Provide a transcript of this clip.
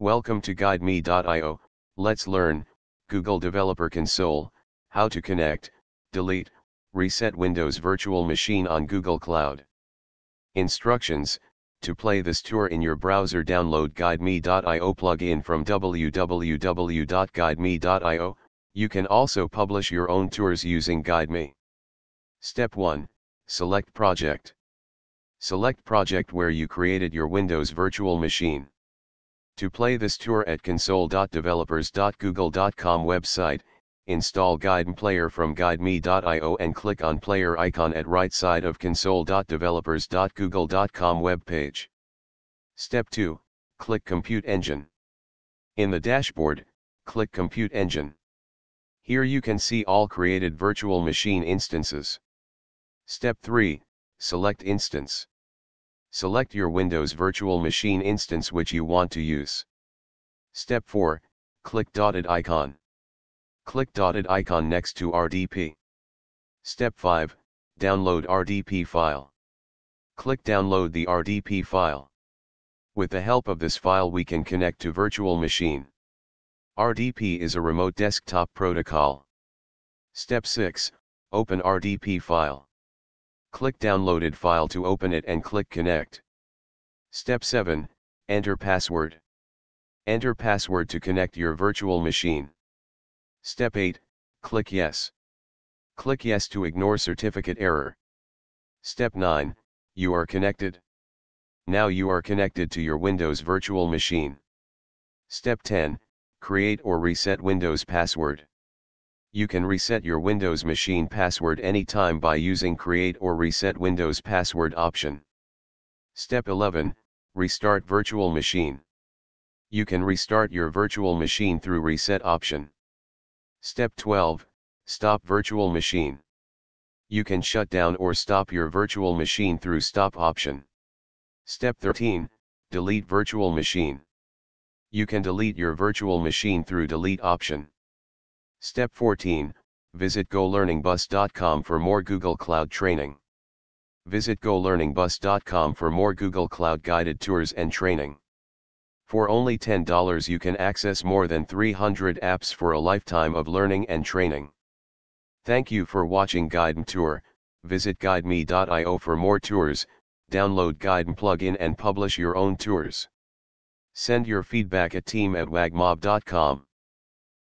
Welcome to GuideMe.io, let's learn, Google Developer Console, how to connect, delete, reset Windows Virtual Machine on Google Cloud. Instructions, to play this tour in your browser download GuideMe.io plugin from www.guideme.io, you can also publish your own tours using GuideMe. Step 1, select project. Select project where you created your Windows Virtual Machine. To play this tour at console.developers.google.com website, install GuideMe Player from GuideMe.io and click on player icon at right side of console.developers.google.com web page. Step 2, click Compute Engine. In the dashboard, click Compute Engine. Here you can see all created virtual machine instances. Step 3, select Instance. Select your Windows Virtual Machine instance which you want to use. Step 4, click dotted icon. Click dotted icon next to RDP. Step 5, download RDP file. Click download the RDP file. With the help of this file we can connect to virtual machine. RDP is a remote desktop protocol. Step 6, open RDP file. Click downloaded file to open it and click connect. Step 7, enter password. Enter password to connect your virtual machine. Step 8, click yes. Click yes to ignore certificate error. Step 9, you are connected. Now you are connected to your Windows virtual machine. Step 10, create or reset Windows password. You can reset your Windows machine password anytime by using Create or Reset Windows Password option. Step 11, restart virtual machine. You can restart your virtual machine through Reset option. Step 12, stop virtual machine. You can shut down or stop your virtual machine through Stop option. Step 13, delete virtual machine. You can delete your virtual machine through Delete option. Step 14, visit golearningbus.com for more Google Cloud training. Visit golearningbus.com for more Google Cloud guided tours and training. For only $10 you can access more than 300 apps for a lifetime of learning and training. Thank you for watching GuideMe Tour. Visit guideme.io for more tours, download GuideMe plugin and publish your own tours. Send your feedback at team@wagmob.com.